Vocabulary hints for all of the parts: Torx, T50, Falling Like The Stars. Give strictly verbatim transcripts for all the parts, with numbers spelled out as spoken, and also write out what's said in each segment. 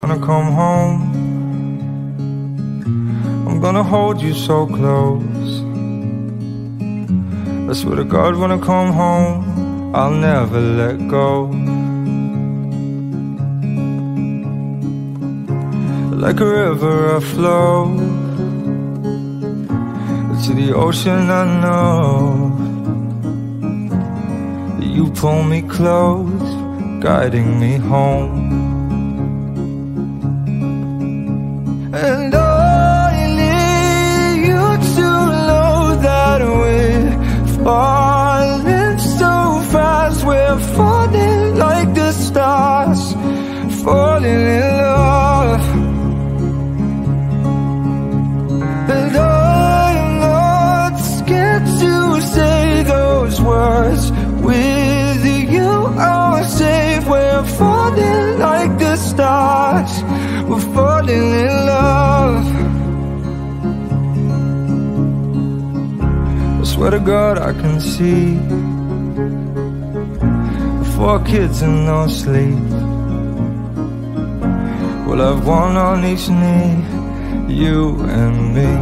I'm gonna come home. I'm gonna hold you so close. I swear to God, when I come home, I'll never let go. Like a river I flow to the ocean, I know that you pull me close, guiding me home. And I need you to know that we're falling so fast. We're falling like the stars, falling in love. And I'm not scared to say those words. With you I'm safe. We're falling like the stars, we're falling in love. I swear to God, I can see four kids in no sleep. We'll have one on each knee, you and me.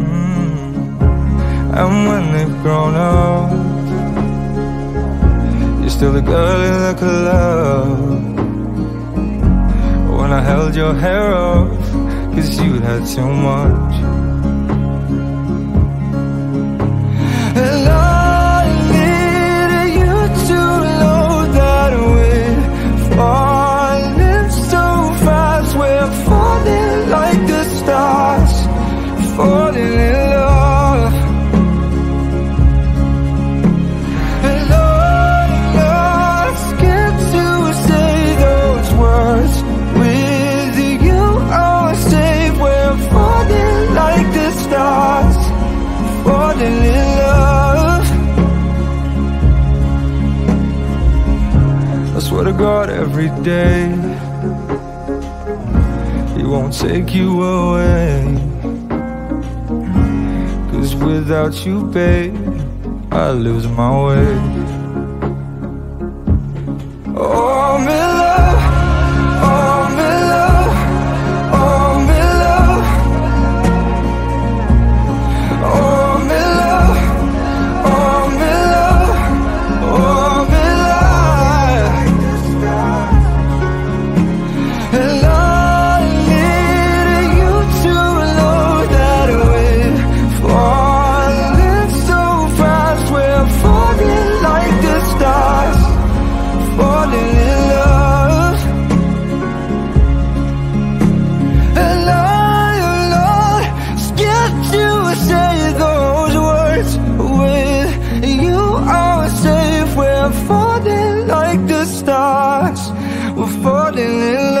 Mm. And when they've grown up, you're still the girl in the club. When I held your hair up, cause you had too much. And I needed you to know that we're falling so fast. We're falling like the stars, falling in love. And I'm not scared to say those words. Falling in love. I swear to God, every day He won't take you away. Cause without you, babe, I lose my way. Oh, I'm in love. Oh, I'm in love. Oh, I'm in love. Oh, we're falling in love.